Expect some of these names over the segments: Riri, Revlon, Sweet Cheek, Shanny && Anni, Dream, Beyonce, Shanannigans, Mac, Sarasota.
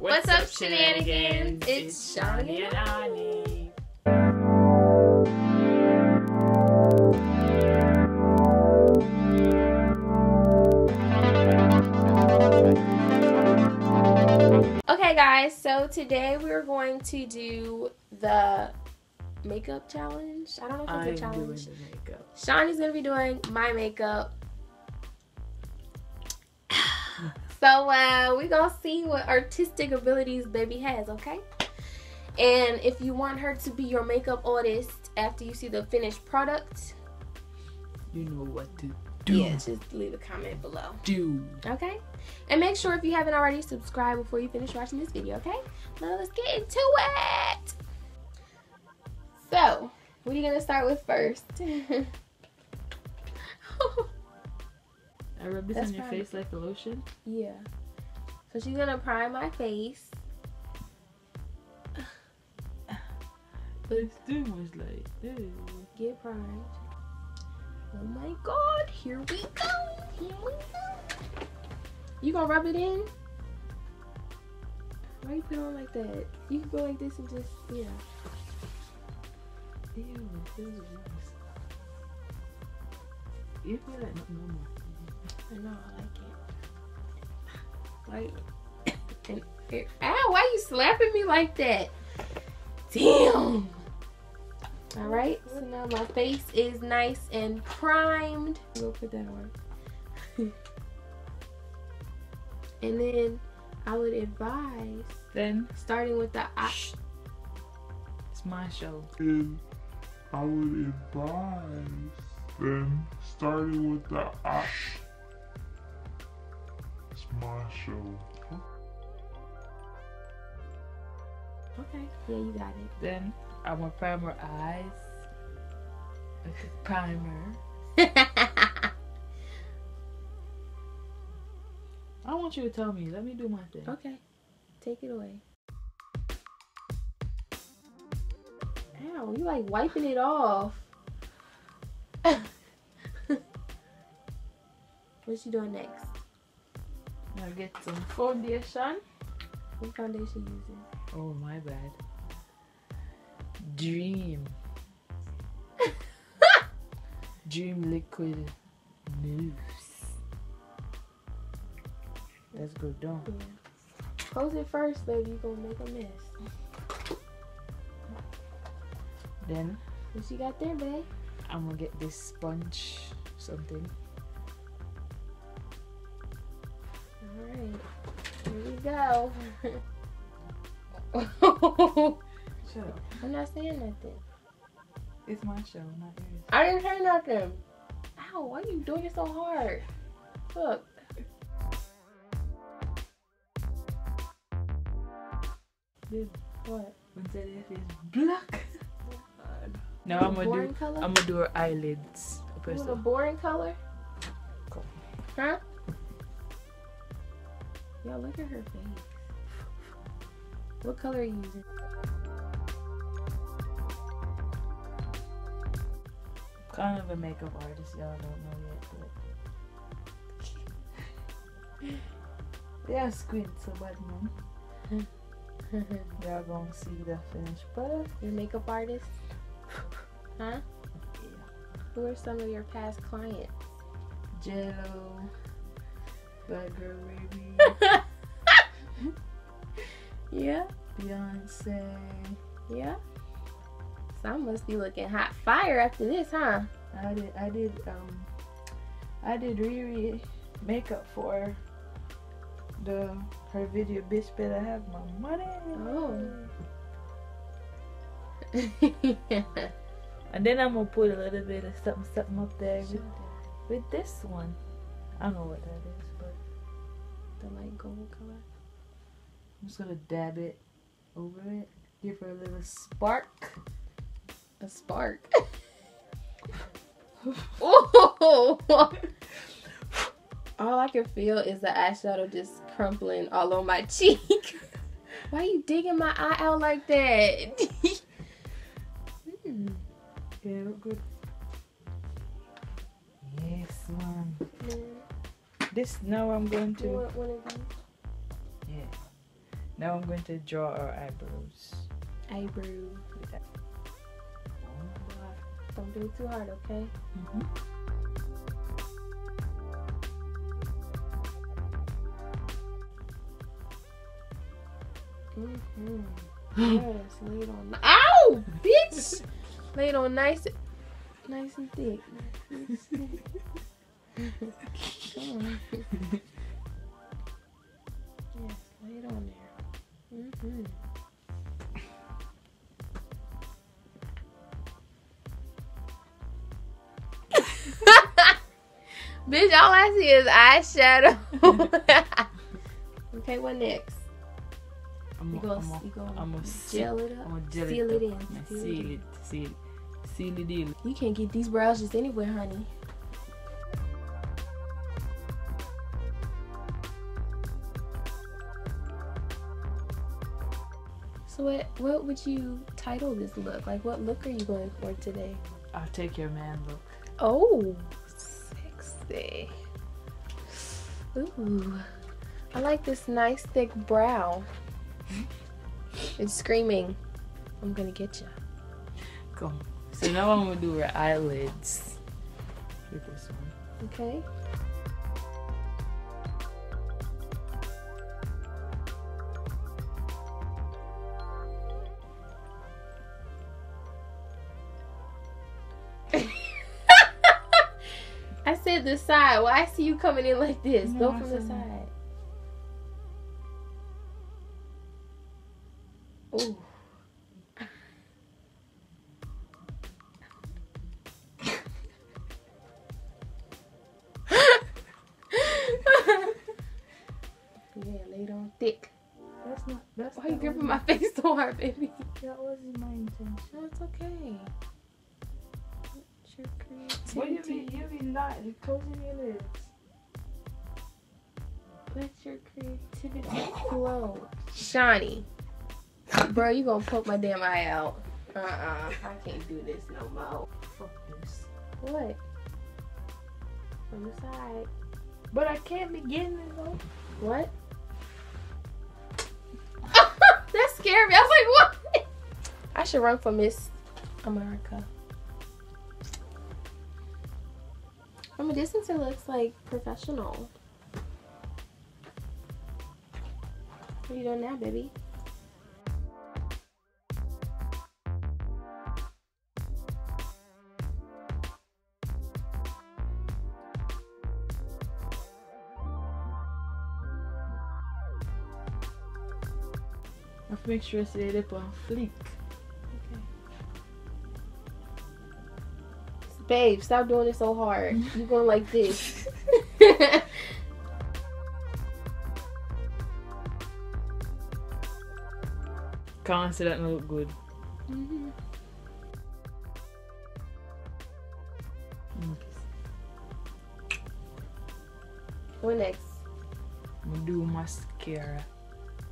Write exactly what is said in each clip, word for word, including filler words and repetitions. What's, What's up, up shenanigans? shenanigans? It's Shanny and Anni. Okay guys, so today we're going to do the makeup challenge. I don't know if it's a challenge. Doing makeup. Shanny's gonna be doing my makeup. So uh, we're gonna see what artistic abilities baby has, okay? And if you want her to be your makeup artist after you see the finished product, you know what to do. Yeah, just leave a comment below. Do. Okay? And make sure if you haven't already, subscribe before you finish watching this video, okay? Now let's get into it! So, what are you gonna start with first? I rub this That's on your prime. face like a lotion? Yeah. So she's gonna prime my face. It's too much light. Ew. Get primed. Oh my god, here we go! Here we go! You gonna rub it in? Why you put it on like that? You can go like this and just, yeah. Ew, it feels gross. You feel like not normal. I know, I like it. Like, and, and, ow, why are you slapping me like that? Damn! Alright, so now my face is nice and primed. We'll put that on. And then I would advise, then starting with the eye. It's my show. Then I would advise, then starting with the eye. My show. Okay. Yeah, you got it. Then I'm gonna prime her eyes. Primer. I want you to tell me. Let me do my thing. Okay. Take it away. Ow! You like wiping it off. What's she doing next? I'll get some foundation. What foundation are you using? Oh, my bad. Dream. Dream liquid mousse. Let's go down. Yeah. Close it first, baby. You're gonna make a mess. Then, what you got there, babe? I'm gonna get this sponge something. Alright, here we go. Shut up. I'm not saying nothing. It's my show, not yours. I didn't hear nothing. Ow, why are you doing it so hard? Look. Dude, what? What's that face? Black. Now I'm gonna do color? I'm gonna do her eyelids. With a boring color? Cool. Huh? Y'all look at her face. What color are you using? I'm kind of a makeup artist, y'all don't know yet, but they are squints so bad, man. Y'all gonna see the finished product. You're a makeup artist? Huh? Yeah. Who are some of your past clients? Jello. Bad girl, baby. Yeah. Beyonce. Yeah. So I must be looking hot fire after this, huh? I did. I did. Um. I did Riri makeup for the her video. Bitch, better have my money. Oh. Yeah. And then I'm gonna put a little bit of something, something up there with, with this one. I don't know what that is, but the light gold color. I'm just gonna dab it over it. Give her a little spark. A spark. Oh! All I can feel is the eyeshadow just crumpling all on my cheek. Why are you digging my eye out like that? mm. Yeah, look good. Yes, mom. Yeah. This now I'm going to. You want one of these? Yeah. Now I'm going to draw our eyebrows. Eyebrow. With that. Don't do it too hard, okay? Mm-hmm. Mm-hmm. Yes, lay it on. Ow, bitch! Lay it on nice, nice and thick. Nice and thick. Come on. Yes, lay it on there. Mm-hmm. Bitch, all I see is eyeshadow. Okay, what next? I'm you gonna, you gonna, gonna gel it up, I'm gel seal it, it up. in, seal, seal it, seal it, seal it in. You can't get these brows just anywhere, honey. So what, what would you title this look? Like, what look are you going for today? I'll take your man look. Oh, sexy. Ooh, I like this nice thick brow. It's screaming, I'm gonna get you. Cool. So now I'm gonna do her eyelids. With this one. Okay. I said the side. Well, I see you coming in like this. No, go from the side. Ooh. Yeah, laid on thick. That's not. That's Why not you gripping my face so hard, baby? That wasn't my intention. No, it's okay. It's your creativity. What you mean? You mean not? You're closing your lips. Let your creativity flow, Shanny. Bro, you gonna poke my damn eye out. Uh-uh. I can't do this no more. Fuck this. What? From the side. But I can't be getting it though. What? That scared me. I was like, what? I should run for Miss America. From a distance, it looks like professional. What are you doing now, baby? I have to make sure I say it on fleek. Okay. Babe, stop doing it so hard. You're going like this. Can't say that doesn't look good. Mm-hmm. Mm. What next? I'm gonna do mascara.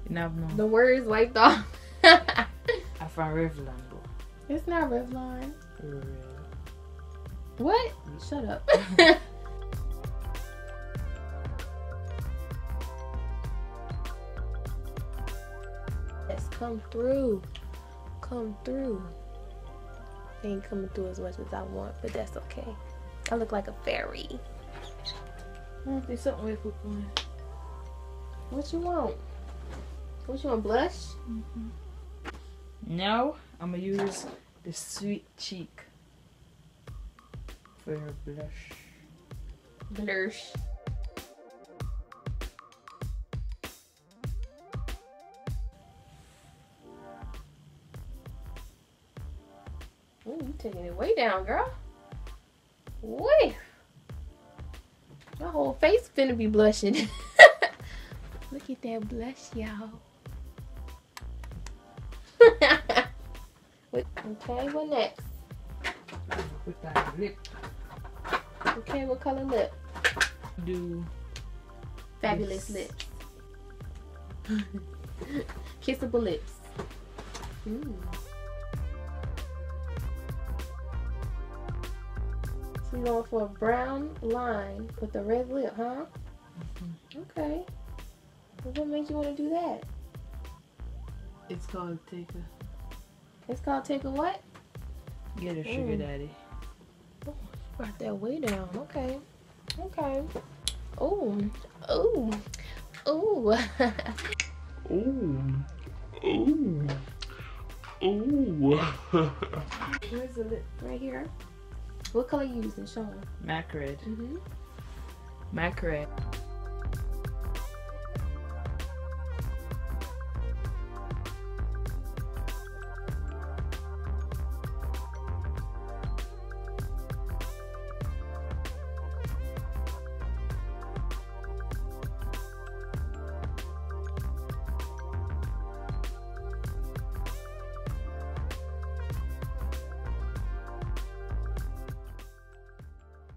No, no. The word is wiped off. I found Revlon, bro. It's not Revlon. Real. What? Shut up. Yes, come through. Come through. They ain't coming through as much as I want, but that's okay. I look like a fairy. I want to do something with one. What you want? What you want, blush? Mm-hmm. Now I'm gonna use the Sweet Cheek for her blush. Blush. Oh, you taking it way down, girl. Wait, your whole face finna be blushing. Look at that blush, y'all. Okay, what next? With that lip. Okay, what color lip? Do fabulous this. Lips. Kissable lips. Mm. So you're going for a brown line with a red lip, huh? Mm-hmm. Okay. What makes you want to do that? It's called Take a... It's called Take a what? Get a sugar mm. daddy. Oh, brought that way down. Okay. Okay. Ooh. Ooh. Ooh. Ooh. Ooh. Ooh. Where's the lip? Right here. What color you using, Sean? Mac red. Mm-hmm. Mac red.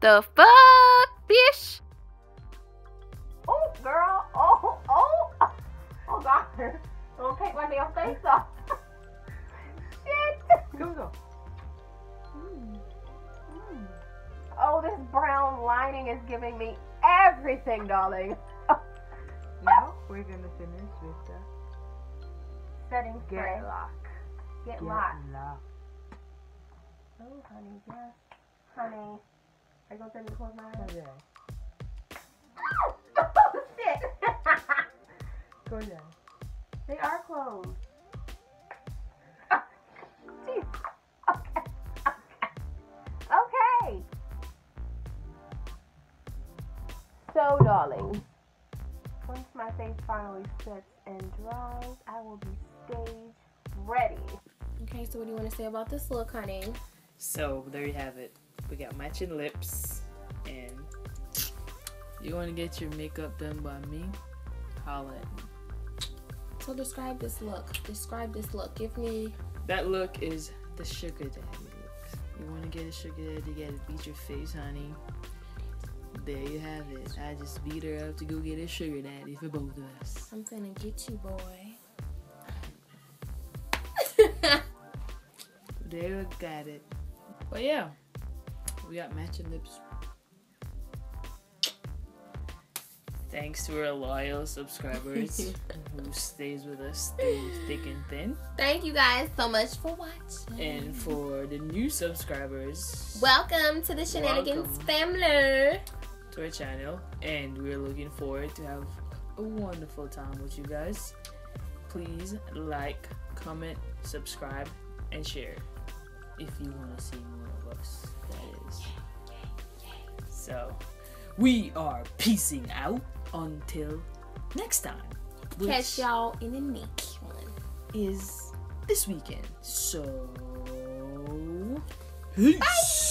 The fuck, bitch? Oh, girl. Oh, oh. Oh, God. Don't take my damn face off. Shit. Here we go. Mm. Mm. Oh, this brown lining is giving me everything, darling. Now we're going to finish with the setting spray. Get locked. Get, Get locked. locked. Oh, honey, yes. Honey. I go to close my eyes. Go down. Oh, shit! Go down. They are closed. Oh, jeez. Okay. Okay. Okay. So, darling, once my face finally sets and dries, I will be stage ready. Okay, so what do you want to say about this look, honey? So, there you have it. We got matching lips, and you want to get your makeup done by me? Holla at me. So describe this look. Describe this look. Give me... That look is the sugar daddy look. You want to get a sugar daddy, you gotta beat your face, honey. There you have it. I just beat her up to go get a sugar daddy for both of us. I'm gonna get you, boy. There we got it. But yeah. We got matching lips. Thanks to our loyal subscribers who stays with us through thick and thin. Thank you guys so much for watching. And for the new subscribers, welcome to the Shanannigans family. To our channel. And we're looking forward to have a wonderful time with you guys. Please like, comment, subscribe, and share if you want to see more of us. That is. Yeah, yeah, yeah. So, we are peacing out until next time. Catch y'all in the next one. Is this weekend. So, peace. Bye.